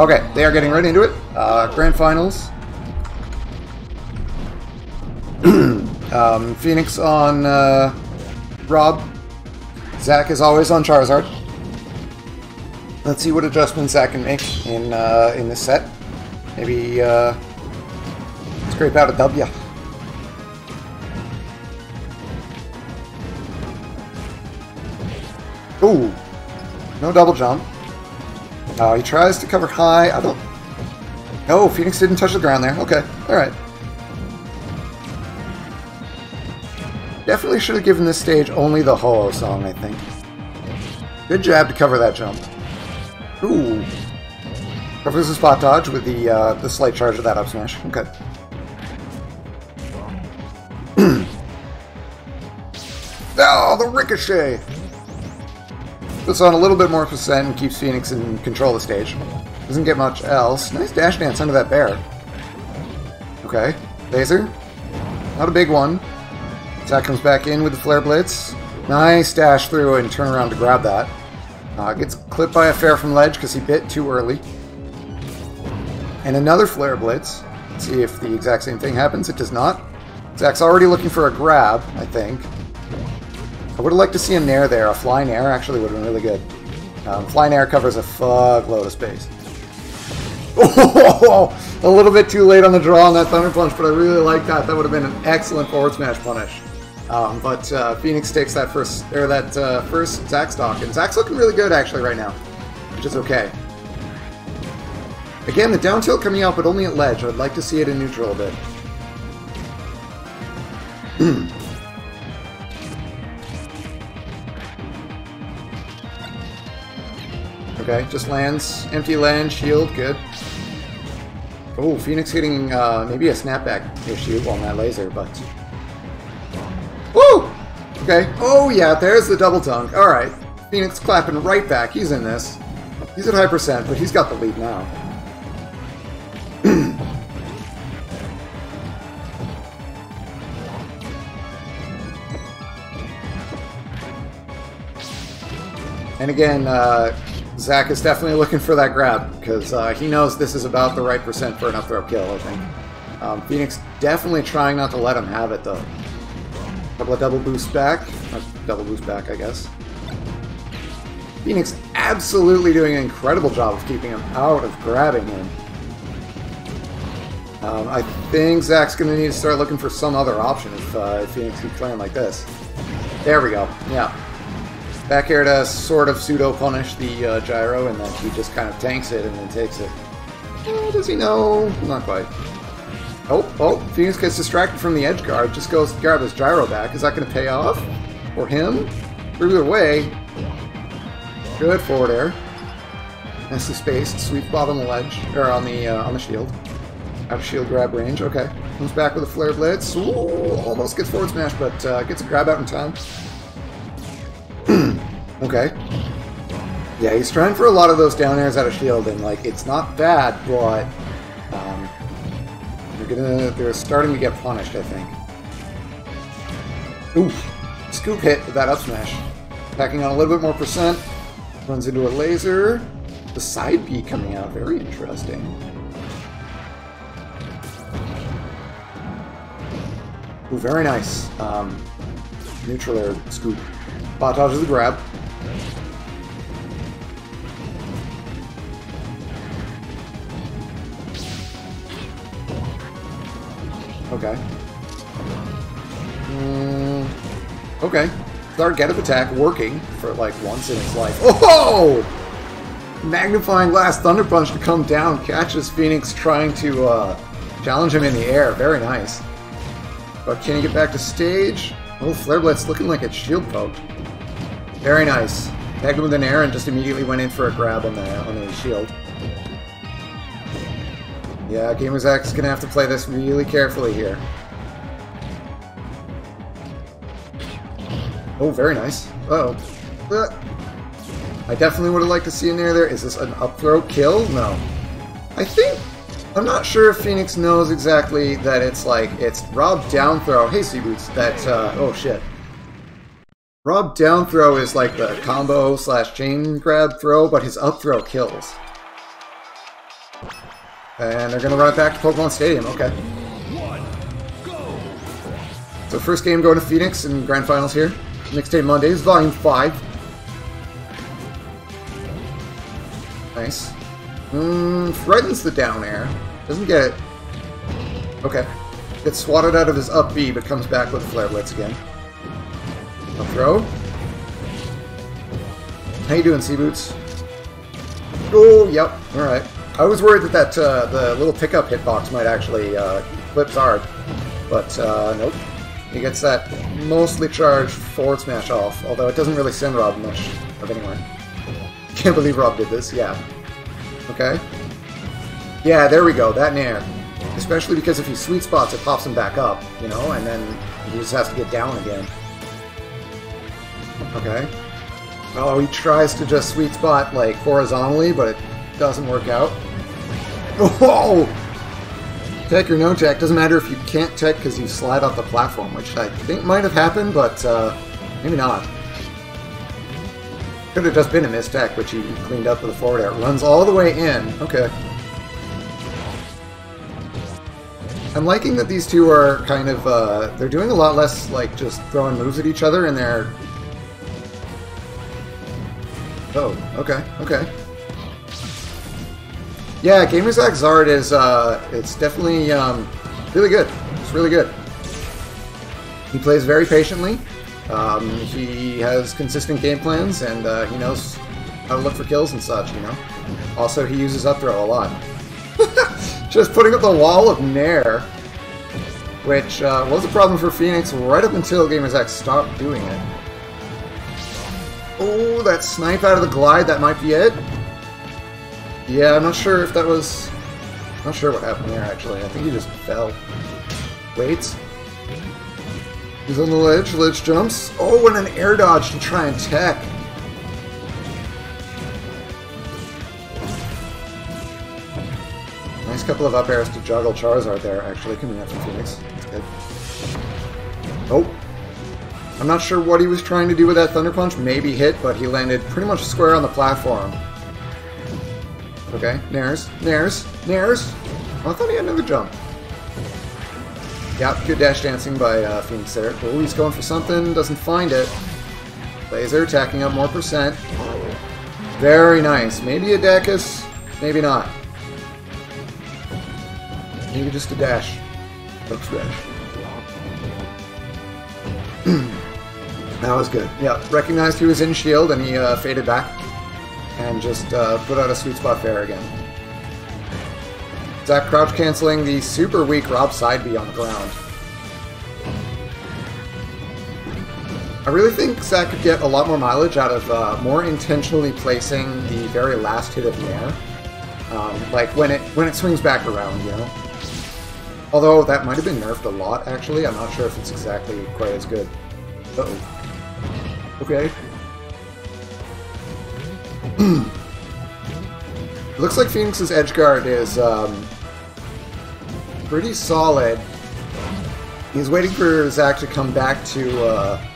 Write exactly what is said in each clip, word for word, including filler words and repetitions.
Okay, they are getting right into it. Uh, grand finals. um, Phoenix on uh, Rob. Zach is always on Charizard. Let's see what adjustments Zach can make in uh, in this set. Maybe uh, scrape out a W. Ooh, no double jump. Uh, he tries to cover high. I don't. Oh, Phoenix didn't touch the ground there. Okay, all right. Definitely should have given this stage only the Ho-Oh song, I think. Good jab to cover that jump. Ooh. Covers the spot dodge with the uh, the slight charge of that up smash. Okay. Oh, the ricochet! Puts on a little bit more percent and keeps Phoenix in control of the stage. Doesn't get much else. Nice dash dance under that bear. Okay. Laser. Not a big one. Zach comes back in with the Flare Blitz. Nice dash through and turn around to grab that. Uh, gets clipped by a Fair from Ledge because he bit too early. And another Flare Blitz. Let's see if the exact same thing happens. It does not. Zach's already looking for a grab, I think. I would have liked to see a Nair there. A fly Nair actually would have been really good. Um, fly Nair covers a fuckload of space. Oh, a little bit too late on the draw on that Thunder Punch, but I really like that. That would have been an excellent forward smash punish. Um, but uh, Phoenix takes that first, or that uh, first Zach stock, and Zach's looking really good actually right now, which is okay. Again, the down tilt coming out, but only at ledge. I'd like to see it in neutral a bit. Okay, just lands, empty land, shield, good. Oh, Phoenix hitting uh, maybe a snapback issue on that laser, but. Woo! Okay. Oh yeah, there's the double dunk. All right. Phoenix clapping right back. He's in this. He's at high percent, but he's got the lead now. And again, uh, Zach is definitely looking for that grab because uh, he knows this is about the right percent for an up throw kill, I think. Um, Phoenix definitely trying not to let him have it though. Couple of double boosts back. Or double boost back, I guess. Phoenix absolutely doing an incredible job of keeping him out of grabbing him. Um, I think Zach's going to need to start looking for some other option if, uh, if Phoenix keeps playing like this. There we go. Yeah. Back air to sort of pseudo-punish the uh, gyro, and then he just kind of tanks it and then takes it. Oh, does he know? Not quite. Oh, oh, Phoenix gets distracted from the edge guard, just goes to grab his gyro back. Is that going to pay off? For him? Either way. Good forward air. Nicely spaced. Sweet spot on the ledge, or on the uh, on the shield. Out of shield grab range, okay. Comes back with a flare blitz. Ooh, almost gets forward smash, but uh, gets a grab out in time. Okay. Yeah, he's trying for a lot of those down airs out of shield, and like, it's not bad, but... Um, Gonna, they're starting to get punished, I think. Oof. Scoop hit with that up smash. Packing on a little bit more percent. Runs into a laser. The side B coming out. Very interesting. Ooh, very nice. Um, neutral air scoop. Bot dodges the grab. Okay. Mm, okay. Start get-up attack working for like once in its life. Oh! Magnifying glass Thunder Punch to come down. Catches Phoenix trying to uh, challenge him in the air. Very nice. But can he get back to stage? Oh, Flare Blitz looking like it's shield poked. Very nice. Tagged him with an air and just immediately went in for a grab on the, on the shield. Yeah, GamerZach's gonna have to play this really carefully here. Oh, very nice. Uh oh. Uh, I definitely would have liked to see a Nair there. Is this an up throw kill? No. I think... I'm not sure if Phoenix knows exactly that it's like, it's Rob down throw. Hey, Seaboots, that, uh, oh shit. Rob down throw is like the combo slash chain grab throw, but his up throw kills. And they're going to run it back to Pokemon Stadium. Okay. So first game going to Phoenix in Grand Finals here. Mixtape Mondays, Volume Five. Nice. Mm, threatens the down air. Doesn't get it. Okay. Gets swatted out of his up B, but comes back with Flare Blitz again. Up throw. How you doing, Seaboots? Oh, yep. All right. I was worried that, that uh, the little pickup hitbox might actually uh, clips hard, but uh, nope. He gets that mostly charged forward smash off, although it doesn't really send Rob much of anywhere. Can't believe Rob did this, yeah. Okay. Yeah, there we go, that Nair. Especially because if he sweet spots, it pops him back up, you know, and then he just has to get down again. Okay. Oh, he tries to just sweet spot, like, horizontally, but it doesn't work out. Whoa! Tech or no tech, doesn't matter if you can't tech because you slide off the platform, which I think might have happened, but uh, maybe not. Could have just been a missed tech, which he cleaned up with a forward air. Runs all the way in. Okay. I'm liking that these two are kind of, uh, they're doing a lot less, like, just throwing moves at each other, and they're... Oh, okay, okay. Yeah, GamerZach Zard is, uh, it's definitely, um, really good. It's really good. He plays very patiently. Um, he has consistent game plans, and, uh, he knows how to look for kills and such, you know? Also, he uses up throw a lot. Just putting up the wall of Nair, which, uh, was a problem for Phoenix right up until GamerZach stopped doing it. Oh, that snipe out of the glide, that might be it. Yeah, I'm not sure if that was... I'm not sure what happened there, actually. I think he just fell. Wait. He's on the ledge. Ledge jumps. Oh, and an air dodge to try and tech. Nice couple of up airs to juggle Charizard there, actually, coming up from Phoenix. That's good. Oh. I'm not sure what he was trying to do with that Thunder Punch. Maybe hit, but he landed pretty much square on the platform. Okay, Nairs, Nairs, Nairs. Oh, I thought he had another jump. Yep, good dash dancing by uh, Phoenix there. Oh, he's going for something, doesn't find it. Laser attacking up more percent. Very nice. Maybe a Dekus, maybe not. Maybe just a dash. Looks dash. That was good. Yeah, recognized he was in shield and he uh, faded back. And just uh, put out a sweet spot fair again. Zach crouch canceling the super weak Rob side B on the ground. I really think Zach could get a lot more mileage out of uh, more intentionally placing the very last hit of Nair. Um, like when it when it swings back around, you know. Although that might have been nerfed a lot, actually. I'm not sure if it's exactly quite as good. Uh oh. Okay. Looks like Phoenix's edge guard is um, pretty solid. He's waiting for Zach to come back to uh,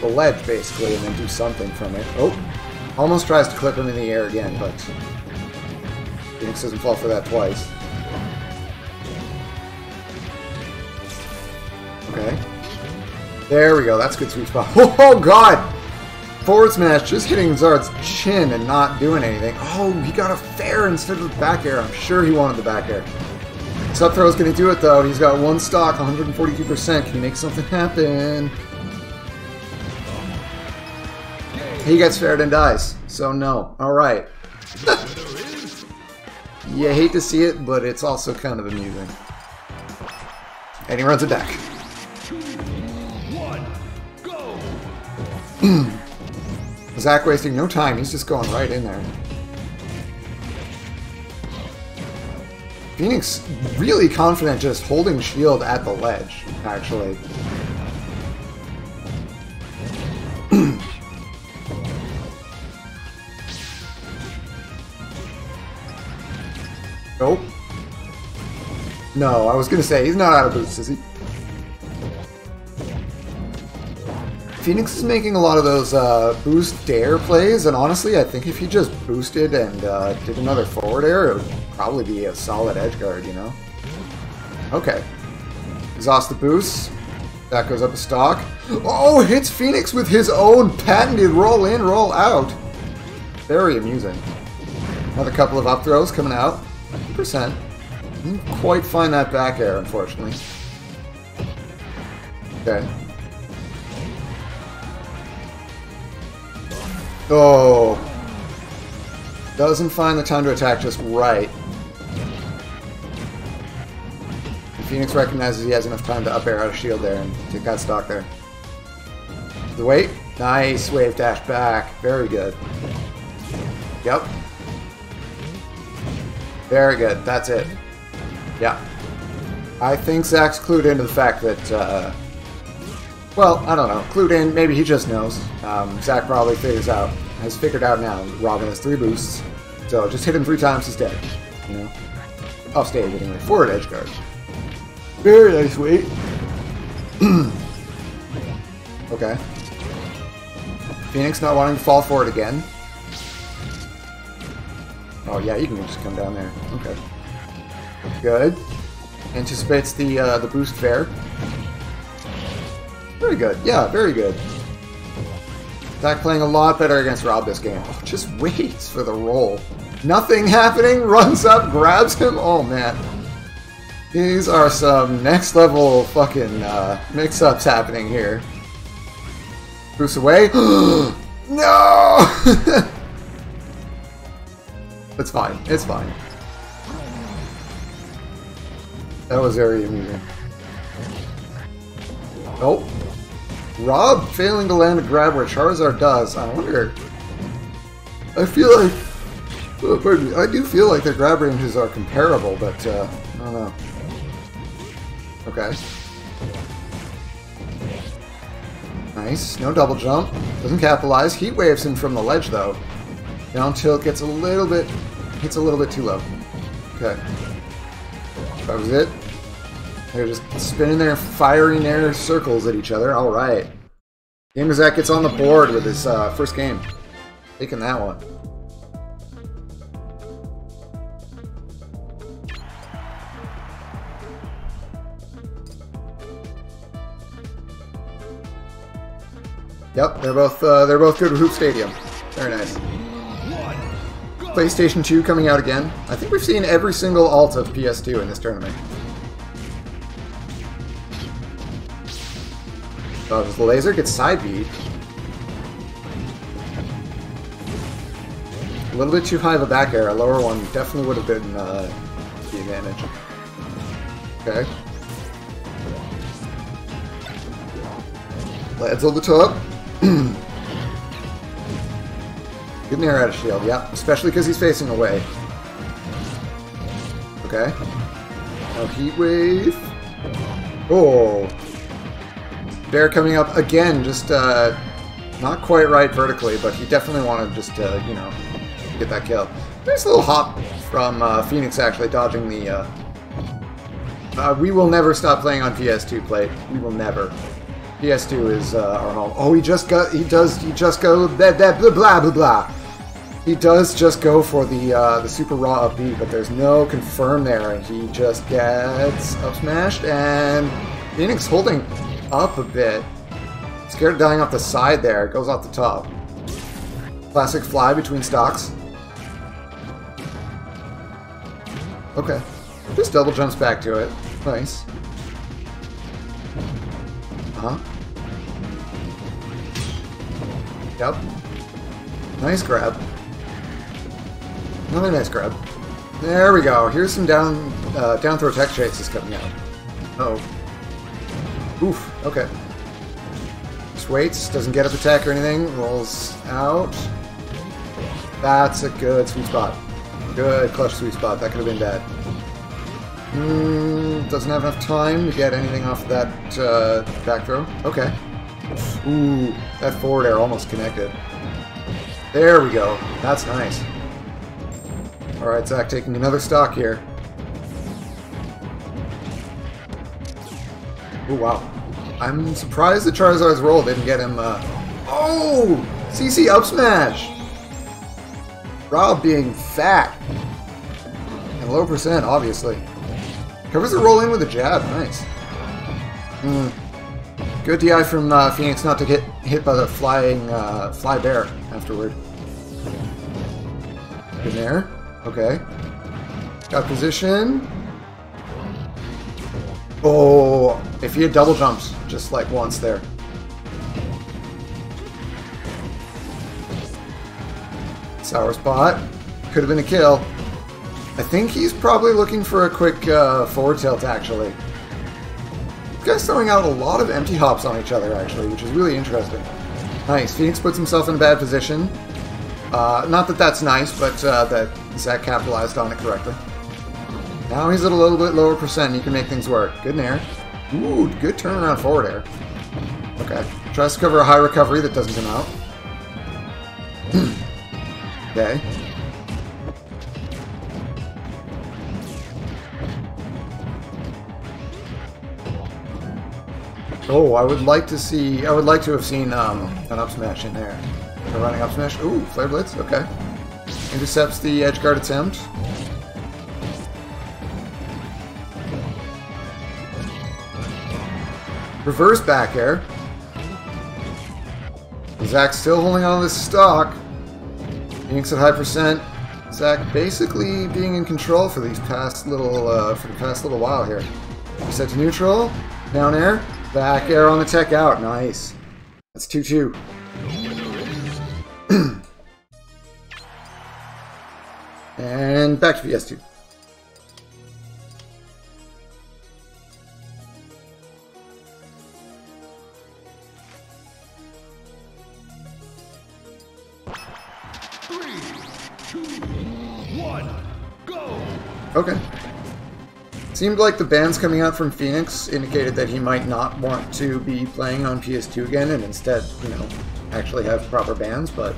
the ledge, basically, and then do something from it. Oh, almost tries to clip him in the air again, but Phoenix doesn't fall for that twice. Okay. There we go. That's a good sweet spot. Oh, oh God! Forward smash, just hitting Zard's chin and not doing anything. Oh, he got a fair instead of the back air. I'm sure he wanted the back air. This up throw is going to do it, though. He's got one stock, one hundred forty-two percent. Can he make something happen? He gets faired and dies, so no. All right. You hate to see it, but it's also kind of amusing. And he runs it back. Zach wasting no time, he's just going right in there. Phoenix really confident just holding shield at the ledge, actually. Nope. No, I was gonna say, he's not out of boots, is he? Phoenix is making a lot of those uh, boost dare plays, and honestly, I think if he just boosted and uh, did another forward air, it would probably be a solid edge guard, you know? Okay. Exhaust the boost. That goes up a stock. Oh, hits Phoenix with his own patented roll in, roll out. Very amusing. Another couple of up throws coming out. one hundred percent. Didn't quite find that back air, unfortunately. Okay. Oh. Doesn't find the time to attack just right. And Phoenix recognizes he has enough time to up air out of shield there and take that stock there. The wait. Nice wave dash back. Very good. Yep. Very good. That's it. Yeah. I think Zach's clued into the fact that, uh, well, I don't know. Clued in. Maybe he just knows. Um, Zach probably figures out. Has figured out now. Robin has three boosts. So just hit him three times, he's dead. You know? Off stage anyway. Forward edge guard. Very nice weight. Okay. Phoenix not wanting to fall forward again. Oh yeah, you can just come down there. Okay. Good. Anticipates the uh, the boost fair. Very good. Yeah, very good. Zach playing a lot better against Rob this game. Oh, just waits for the roll. Nothing happening. Runs up, grabs him. Oh man. These are some next level fucking uh, mix-ups happening here. Boost away. No. It's fine. It's fine. That was very amusing. Oh. Rob failing to land a grab where Charizard does. I wonder... I feel like... Oh, pardon me. I do feel like their grab ranges are comparable, but... Uh, I don't know. Okay. Nice. No double jump. Doesn't capitalize. Heat waves him from the ledge, though. Down tilt gets a little bit, hits a little bit too low. Okay. That was it. They're just spinning their firing air circles at each other. All right. GamerZach gets on the board with his uh, first game. Taking that one. Yep, they're both uh, they're both good with Hoop Stadium. Very nice. PlayStation two coming out again. I think we've seen every single alt of P S two in this tournament. Oh, does the laser get side B? A little bit too high of a back air. A lower one definitely would have been uh, the advantage. Okay. Ledge on the top. Good Nair out of shield, yeah. Especially because he's facing away. Okay. No heat wave. Oh. Bear coming up again, just uh, not quite right vertically, but he definitely wanted just to, uh, you know, get that kill. Nice little hop from uh, Phoenix actually dodging the... Uh, uh, we will never stop playing on P S two plate. We will never. P S two is uh, our home. Oh, he just got. He does. He just go. Blah blah blah blah blah. He does just go for the uh, the super raw up B, but there's no confirm there, and he just gets up smashed. And Phoenix holding up a bit. Scared of dying off the side there. It goes off the top. Classic fly between stocks. Okay, just double jumps back to it. Nice. Huh? Yep. Nice grab. Another nice grab. There we go. Here's some down uh, down throw tech chases coming out. Uh oh. Oof. Okay. Just waits. Doesn't get up attack or anything. Rolls out. That's a good sweet spot. Good clutch sweet spot. That could have been bad. Mm, doesn't have enough time to get anything off that uh, back throw. Okay. Ooh, that forward air almost connected. There we go. That's nice. Alright, Zach taking another stock here. Ooh, wow. I'm surprised that Charizard's roll didn't get him... Uh... Oh! C C up smash! Rob being fat. low percent, obviously. Covers the roll in with a jab, nice. Mm. Good D I from uh, Phoenix not to get hit by the flying uh, fly bear afterward. Good Nair. Okay. Got position. Oh, if he had double jumps just like once there. Sour spot. Could have been a kill. I think he's probably looking for a quick uh, forward tilt, actually. These guys throwing out a lot of empty hops on each other, actually, which is really interesting. Nice. Phoenix puts himself in a bad position. Uh, not that that's nice, but uh, that Zach capitalized on it correctly. Now he's at a little bit lower percent and you can make things work. Good Nair. Ooh, good turnaround forward air. Okay. Tries to cover a high recovery that doesn't come out. Okay. Oh, I would like to see... I would like to have seen um, an up smash in there. A running up smash. Ooh, Flare Blitz. Okay. Intercepts the edge guard attempt. Reverse back air. Zach's still holding on to this stock. Phoenix at high percent. Zach basically being in control for these past little uh, for the past little while here. Reset to neutral. Down air. Back air on the tech out. Nice. That's two two. And back to P S two. Okay. Seemed like the bans coming out from Phoenix indicated that he might not want to be playing on P S two again and instead, you know, actually have proper bans, but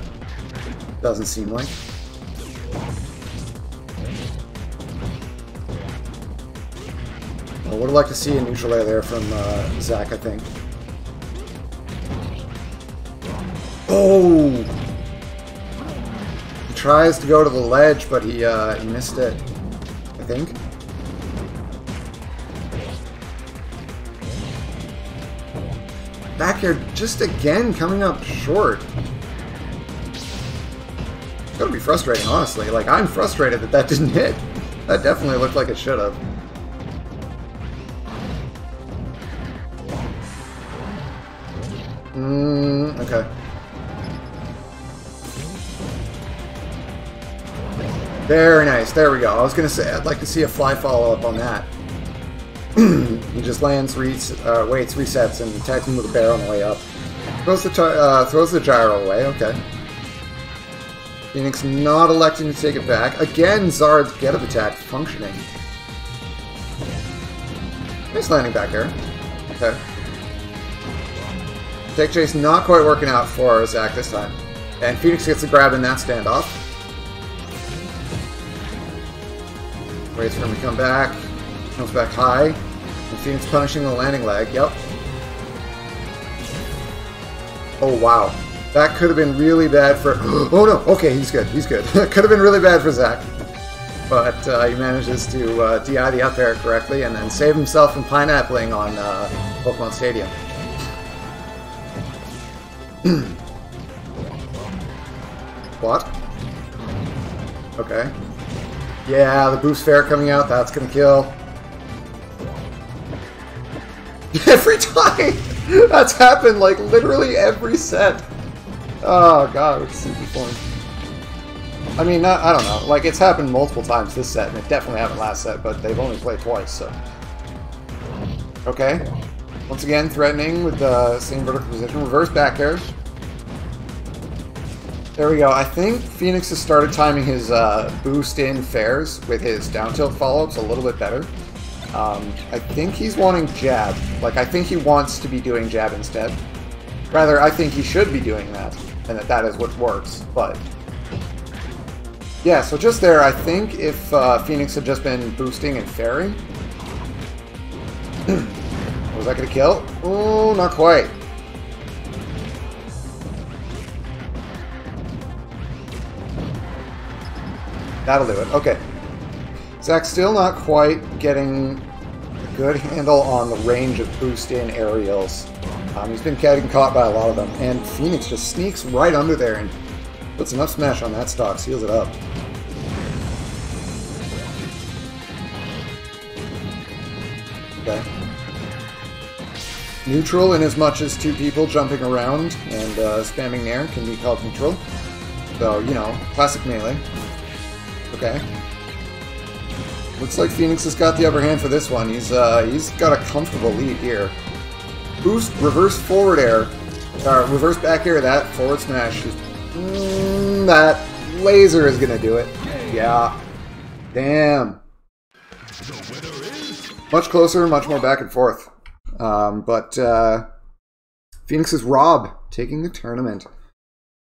doesn't seem like. I would like to see a neutral air there from uh, Zach, I think. Oh! He tries to go to the ledge, but he, uh, he missed it. think. Back air just again coming up short. It's gotta be frustrating, honestly. Like, I'm frustrated that that didn't hit. That definitely looked like it should have. Mmm, okay. Very nice. There we go. I was going to say, I'd like to see a fly follow-up on that. He just lands, reads, uh, waits, resets, and attacks him with a bear on the way up. Throws the, uh, throws the gyro away. Okay. Phoenix not electing to take it back. Again, Zard's get-up attack functioning. Nice landing back there. Okay. Tech chase not quite working out for Zach this time. And Phoenix gets the grab in that standoff. Waits for him to come back, comes back high, and Phoenix punishing the landing leg, yep. Oh wow, that could have been really bad for... Oh no, okay, he's good, he's good. Could have been really bad for Zach, but uh, he manages to uh, D I the up air correctly and then save himself from pineappling on uh, Pokemon Stadium. What? Okay. Yeah, the boost fair coming out, that's gonna kill. Every time! That's happened, like, literally every set. Oh, God, it's super fun. I mean, not, I don't know. Like, it's happened multiple times this set, and it definitely happened last set, but they've only played twice, so... Okay. Once again, threatening with the same vertical position. Reverse back air. There we go. I think Phoenix has started timing his uh, boost in fairs with his down tilt follow-ups a little bit better. Um, I think he's wanting jab. Like, I think he wants to be doing jab instead. Rather, I think he should be doing that, and that that is what works, but... Yeah, so just there, I think if uh, Phoenix had just been boosting and fairing... Was that gonna kill? Oh, not quite. That'll do it. Okay. Zach's still not quite getting a good handle on the range of boost in aerials. Um, he's been getting caught by a lot of them, and Phoenix just sneaks right under there and puts an up smash on that stock, seals it up. Okay. Neutral in as much as two people jumping around and uh, spamming Nair can be called neutral. So, you know, classic melee. Okay. Looks like Phoenix has got the upper hand for this one. He's uh, he's got a comfortable lead here. Boost, reverse forward air, uh, reverse back air, that forward smash. Mm, that laser is gonna do it. Yeah. Damn. Much closer, much more back and forth. Um, but uh, Phoenix is R O B taking the tournament.